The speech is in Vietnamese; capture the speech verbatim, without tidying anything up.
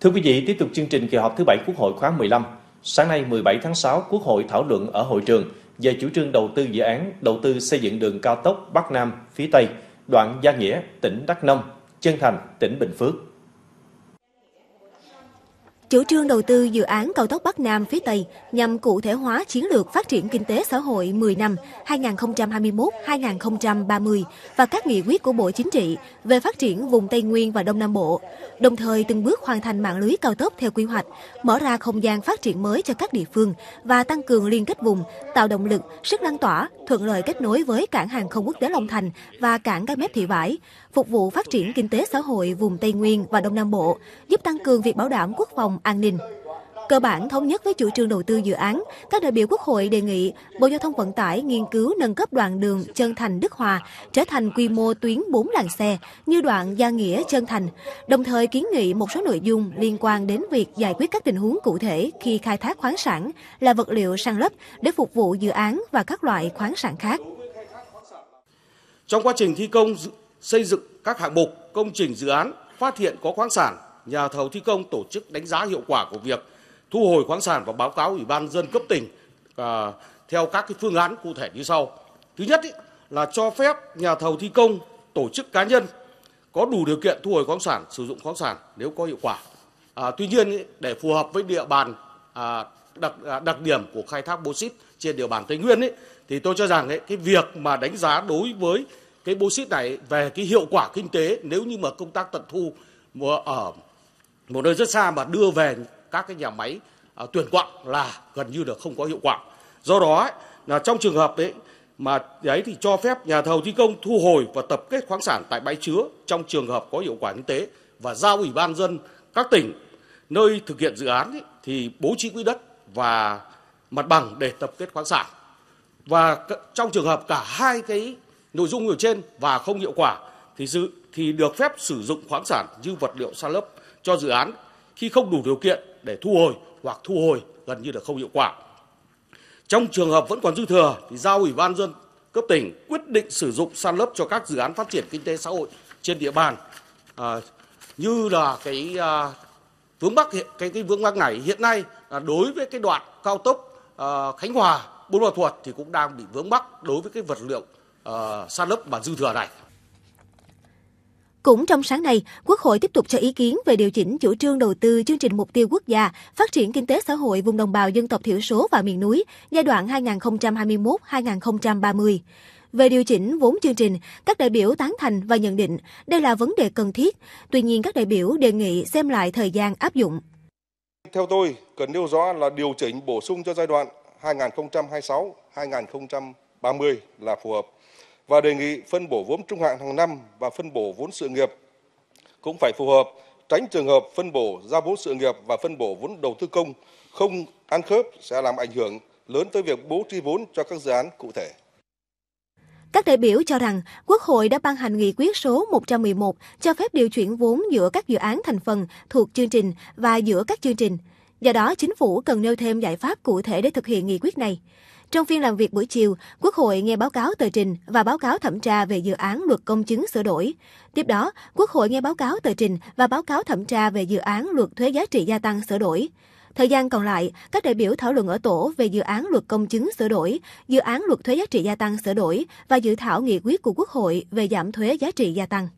Thưa quý vị, tiếp tục chương trình kỳ họp thứ bảy Quốc hội khóa mười lăm. Sáng nay mười bảy tháng sáu, Quốc hội thảo luận ở hội trường về chủ trương đầu tư dự án đầu tư xây dựng đường cao tốc Bắc Nam phía Tây, đoạn Gia Nghĩa, tỉnh Đắk Nông, Chân Thành, tỉnh Bình Phước. Chủ trương đầu tư dự án cao tốc Bắc Nam phía Tây nhằm cụ thể hóa chiến lược phát triển kinh tế xã hội mười năm hai nghìn không trăm hai mươi mốt đến hai nghìn không trăm ba mươi và các nghị quyết của Bộ Chính trị về phát triển vùng Tây Nguyên và Đông Nam Bộ, đồng thời từng bước hoàn thành mạng lưới cao tốc theo quy hoạch, mở ra không gian phát triển mới cho các địa phương và tăng cường liên kết vùng, tạo động lực, sức lan tỏa, thuận lợi kết nối với cảng hàng không quốc tế Long Thành và cảng Cái Mép Thị Vải, phục vụ phát triển kinh tế xã hội vùng Tây Nguyên và Đông Nam Bộ, giúp tăng cường việc bảo đảm quốc phòng an ninh. Cơ bản thống nhất với chủ trương đầu tư dự án, các đại biểu Quốc hội đề nghị Bộ Giao thông Vận tải nghiên cứu nâng cấp đoạn đường Chân Thành - Đức Hòa trở thành quy mô tuyến bốn làn xe như đoạn Gia Nghĩa - Chân Thành, đồng thời kiến nghị một số nội dung liên quan đến việc giải quyết các tình huống cụ thể khi khai thác khoáng sản là vật liệu san lấp để phục vụ dự án và các loại khoáng sản khác. Trong quá trình thi công xây dựng các hạng mục, công trình dự án phát hiện có khoáng sản, nhà thầu thi công tổ chức đánh giá hiệu quả của việc thu hồi khoáng sản và báo cáo Ủy ban nhân dân cấp tỉnh à, theo các cái phương án cụ thể như sau. Thứ nhất ý, là cho phép nhà thầu thi công tổ chức cá nhân có đủ điều kiện thu hồi khoáng sản, sử dụng khoáng sản nếu có hiệu quả. À, tuy nhiên ý, để phù hợp với địa bàn à, đặc đặc điểm của khai thác bô xít trên địa bàn Tây Nguyên ý, thì tôi cho rằng ý, cái việc mà đánh giá đối với cái bô xít này về cái hiệu quả kinh tế nếu như mà công tác tận thu ở một nơi rất xa mà đưa về các cái nhà máy à, tuyển quặng là gần như là không có hiệu quả. Do đó ấy, là trong trường hợp đấy mà đấy thì cho phép nhà thầu thi công thu hồi và tập kết khoáng sản tại bãi chứa trong trường hợp có hiệu quả kinh tế và giao Ủy ban dân các tỉnh nơi thực hiện dự án ấy, thì bố trí quỹ đất và mặt bằng để tập kết khoáng sản. Và trong trường hợp cả hai cái nội dung ở trên và không hiệu quả thì dự thì được phép sử dụng khoáng sản như vật liệu san lấp cho dự án khi không đủ điều kiện để thu hồi hoặc thu hồi gần như là không hiệu quả. Trong trường hợp vẫn còn dư thừa thì giao Ủy ban nhân dân cấp tỉnh quyết định sử dụng san lấp cho các dự án phát triển kinh tế xã hội trên địa bàn. À, như là cái à, vướng mắc cái cái vướng mắc này hiện nay à, đối với cái đoạn cao tốc à, Khánh Hòa Buôn Ma Thuột thì cũng đang bị vướng mắc đối với cái vật liệu à, san lấp mà dư thừa này. Cũng trong sáng nay, Quốc hội tiếp tục cho ý kiến về điều chỉnh chủ trương đầu tư chương trình mục tiêu quốc gia phát triển kinh tế xã hội vùng đồng bào dân tộc thiểu số và miền núi giai đoạn hai nghìn không trăm hai mươi mốt đến hai nghìn không trăm ba mươi. Về điều chỉnh vốn chương trình, các đại biểu tán thành và nhận định đây là vấn đề cần thiết. Tuy nhiên, các đại biểu đề nghị xem lại thời gian áp dụng. Theo tôi, cần nêu rõ là điều chỉnh bổ sung cho giai đoạn hai nghìn không trăm hai mươi sáu đến hai nghìn không trăm ba mươi là phù hợp. Và đề nghị phân bổ vốn trung hạn hàng năm và phân bổ vốn sự nghiệp cũng phải phù hợp, tránh trường hợp phân bổ ra vốn sự nghiệp và phân bổ vốn đầu tư công không ăn khớp sẽ làm ảnh hưởng lớn tới việc bố trí vốn cho các dự án cụ thể. Các đại biểu cho rằng Quốc hội đã ban hành nghị quyết số một trăm mười một cho phép điều chuyển vốn giữa các dự án thành phần thuộc chương trình và giữa các chương trình. Do đó, Chính phủ cần nêu thêm giải pháp cụ thể để thực hiện nghị quyết này. Trong phiên làm việc buổi chiều, Quốc hội nghe báo cáo tờ trình và báo cáo thẩm tra về dự án luật công chứng sửa đổi. Tiếp đó, Quốc hội nghe báo cáo tờ trình và báo cáo thẩm tra về dự án luật thuế giá trị gia tăng sửa đổi. Thời gian còn lại, các đại biểu thảo luận ở tổ về dự án luật công chứng sửa đổi, dự án luật thuế giá trị gia tăng sửa đổi và dự thảo nghị quyết của Quốc hội về giảm thuế giá trị gia tăng.